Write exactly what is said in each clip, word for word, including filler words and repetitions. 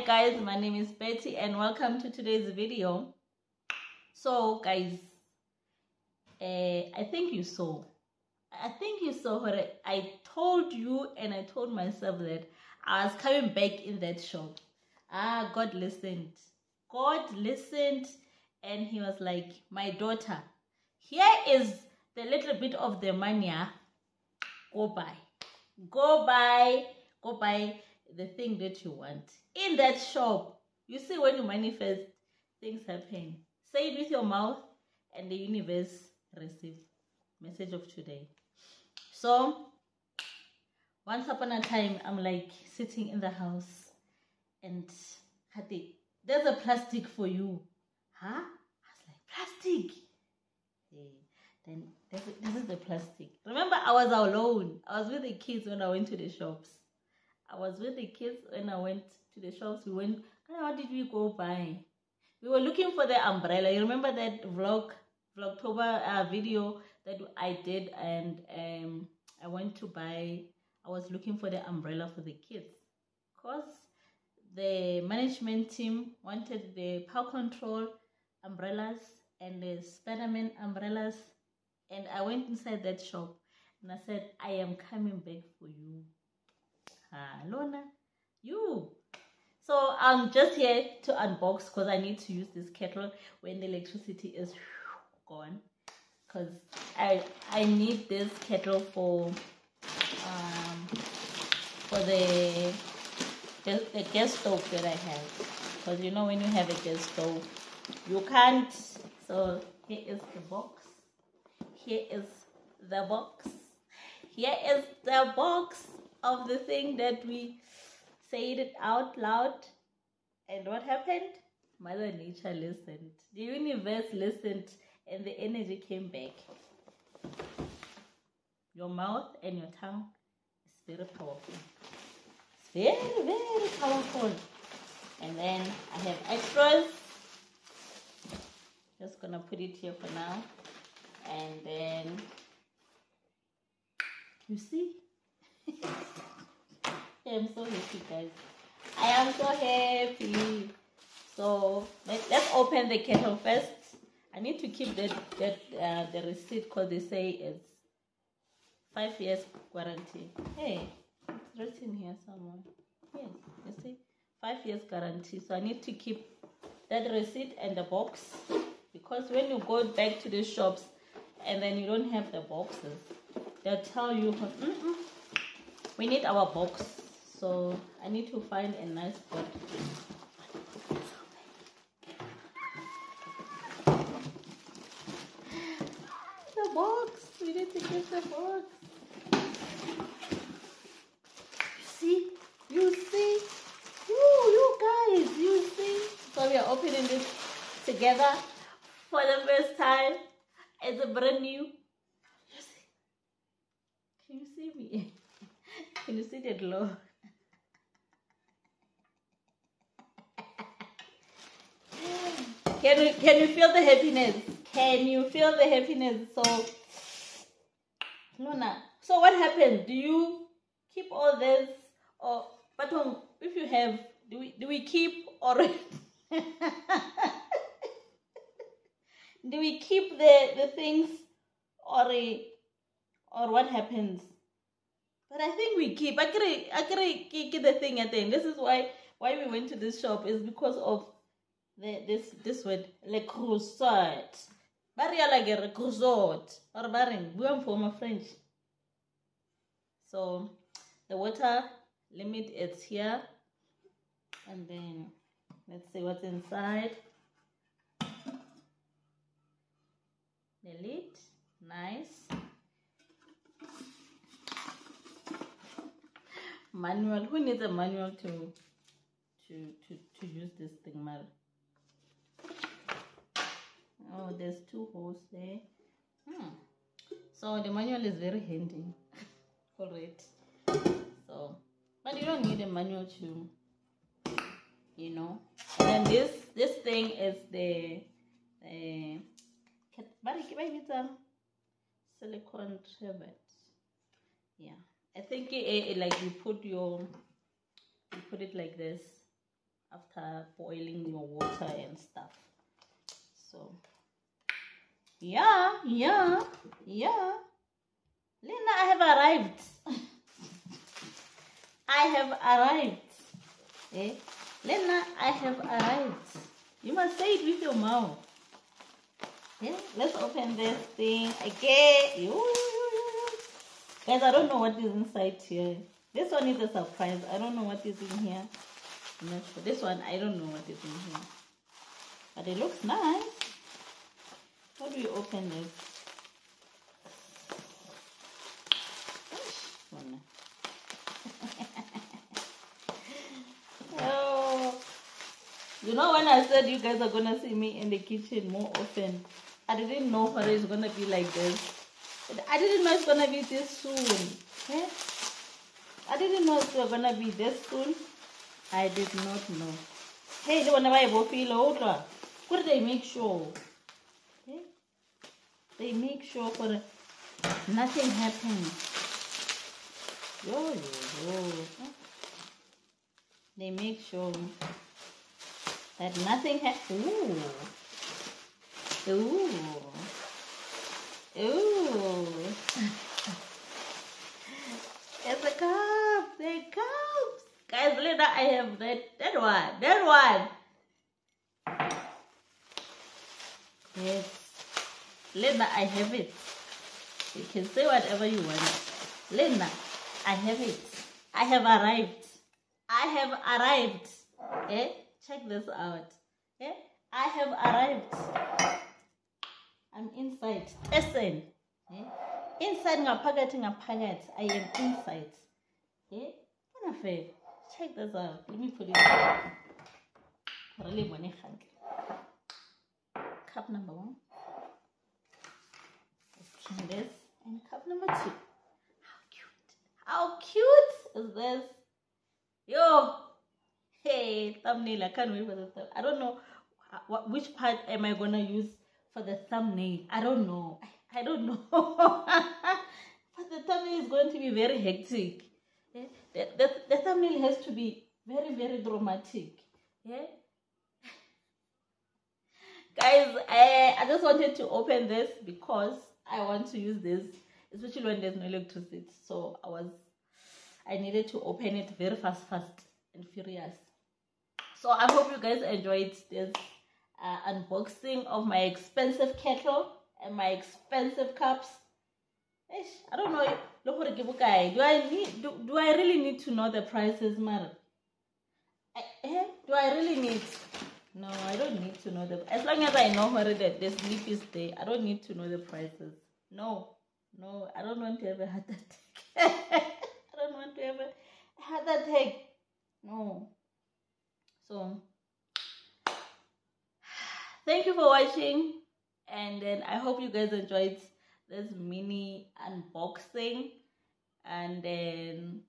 Hi guys, my name is Betty and welcome to today's video. So guys, uh, I think you saw I think you saw what I told you, and I told myself that I was coming back in that shop. Ah, God listened God listened and he was like, my daughter, here is the little bit of the money. Go buy go buy go buy the thing that you want in that shop. You see, when you manifest, things happen. Say it with your mouth and the universe receives. Message of today. So once upon a time, I'm like sitting in the house and Hati, there's a plastic for you. Huh? I was like, plastic? Okay. Then this is, this is the plastic. Remember, I was alone. I was with the kids when I went to the shops. I was with the kids when I went to the shops. We went, what did we go buy? We were looking for the umbrella. You remember that vlog, Vlogtober uh, video that I did, and um, I went to buy, I was looking for the umbrella for the kids. Because the management team wanted the power control umbrellas and the Spider-Man umbrellas. And I went inside that shop and I said, I am coming back for you. Ah, Lona, you. So I'm just here to unbox because I need to use this kettle when the electricity is gone, because I I need this kettle for um for the the, the gas stove that I have, because you know when you have a gas stove you can't. So here is the box. Here is the box. Here is the box of the thing that we said it out loud. And what happened? Mother Nature listened. The universe listened and the energy came back. Your mouth and your tongue is very powerful. It's very, very powerful. And then I have extras. Just gonna put it here for now. And then you see? I am so happy, guys. I am so happy. So let, let's open the kettle first. I need to keep that that uh, the receipt, because they say it's five years warranty. Hey, it's written here somewhere. Yes, you see, five years guarantee. So I need to keep that receipt and the box, because when you go back to the shops and then you don't have the boxes, they'll tell you, mm-mm, we need our box. So I need to find a nice spot. The box. We need to get the box. You see? You see? Ooh, you guys, you see? So we are opening this together for the first time. It's a brand new. You see? Can you see me? Can you see that glow? Can you can you feel the happiness? Can you feel the happiness? So Luna, so what happened? Do you keep all this, or but if you have, do we do we keep or do we keep the the things, or or what happens? But I think we keep. I agree. I agree. Keep the thing at the end. This is why why we went to this shop, is because of the this this word, Le Creuset. Barrier like a Le Creuset or barring. We are from French. So the water limit is here, and then let's see what's inside. The lid, nice. Manual. Who needs a manual to to to, to use this thing, Mara? Oh, there's two holes there. Hmm. So the manual is very handy. Correct. So, but you don't need a manual to, you know. And this this thing is the uh, silicone trivet. Yeah. I think it, it, it, like you put your, you put it like this, after boiling your water and stuff. So yeah, yeah, yeah. Lena, I have arrived. I have arrived. Eh? Lena, I have arrived. You must say it with your mouth. Yeah? Let's open this thing again. Guys, I don't know what is inside here. This one is a surprise. I don't know what is in here. I'm not sure. This one, I don't know what is in here. But it looks nice. How do you open this? Oh, you know, when I said you guys are gonna see me in the kitchen more often, I didn't know whether it's gonna be like this. I didn't know it's gonna be this soon. Okay? I didn't know it was gonna be this soon. I did not know. Hey, they wanna buy a bofilo. Could they make sure? Okay? They make sure for nothing happens. Yo, yo, yo. They make sure that nothing happens. Ooh. Ooh. Ooh. It's a cup. They're cups. Guys, later I have that, that one. That one. Yes. Later I have it. You can say whatever you want. Later. I have it. I have arrived. I have arrived. Eh? Check this out. Eh? I have arrived. I'm inside. Listen. Eh? Inside nga packet nga packet. I am inside. Eh? Check this out. Let me put it down. Cup number one. Let's clean this. And cup number two. How cute is this? Yo! Hey, thumbnail. I can't wait for the thumbnail. I don't know what, which part am I going to use for the thumbnail. I don't know. I, I don't know. But the thumbnail is going to be very hectic. Yeah? The, the, the thumbnail has to be very, very dramatic. Yeah? Guys, I, I just wanted to open this because I want to use this. Especially when there's no electricity, so I was, I needed to open it very fast, fast and furious. So I hope you guys enjoyed this uh, unboxing of my expensive kettle and my expensive cups. I don't know. Look, do I need? Do, do I really need to know the prices, Mara? Do I really need? No, I don't need to know the. As long as I know where the, the sleep is there, I don't need to know the prices. No. No, I don't want to have a heart attack. I don't want to have a heart attack. No. So, thank you for watching. And then I hope you guys enjoyed this mini unboxing. And then,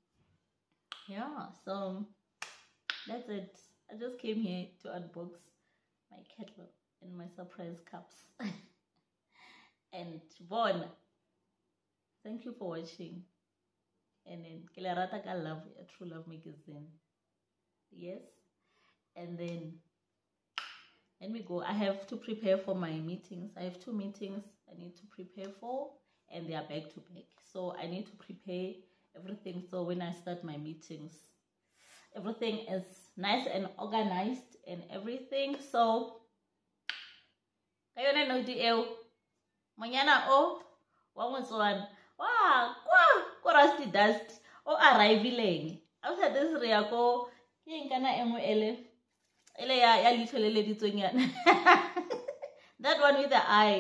yeah. So, that's it. I just came here to unbox my kettle and my surprise cups. And Vaughn. Thank you for watching. And then ke le rata ka love, a True Love Magazine. Yes. And then let me go. I have to prepare for my meetings. I have two meetings I need to prepare for, and they are back to back. So I need to prepare everything. So when I start my meetings, everything is nice and organized and everything. So one wow, wow, rusty dust or arriving. After this, Riako, that one with the eye.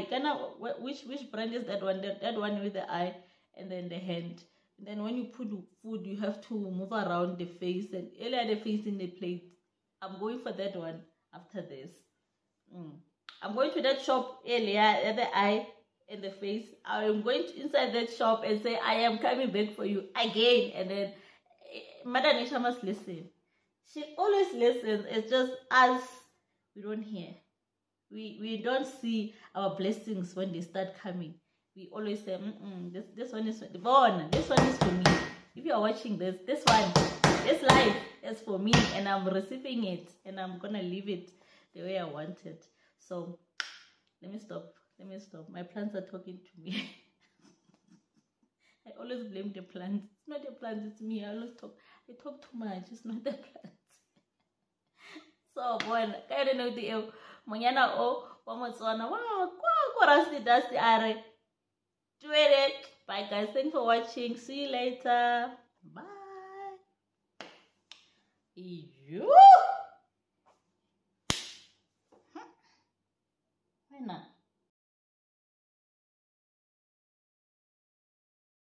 Which which brand is that one? That, that one with the eye and then the hand. And then when you put food, you have to move around the face and the face in the plate. I'm going for that one after this. Mm. I'm going to that shop earlier, the eye. In the face, I am going to inside that shop and say, I am coming back for you again. And then Mother Nature must listen. She always listens. It's just us, we don't hear, we we don't see our blessings when they start coming. We always say, mm -mm, this this one is born, this one is for me. If you are watching this, this one, It's life. It's for me, and I'm receiving it, and I'm gonna leave it the way I want it. So let me stop. Let me stop. My plants are talking to me. I always blame the plants. It's not the plants, it's me. I always talk. I talk too much. It's not the plants. So boy, I don't know the monyana o wamotswana. Wow, kwa rasti dasti are. Do it. Bye guys. Thanks for watching. See you later. Bye. You. Why not?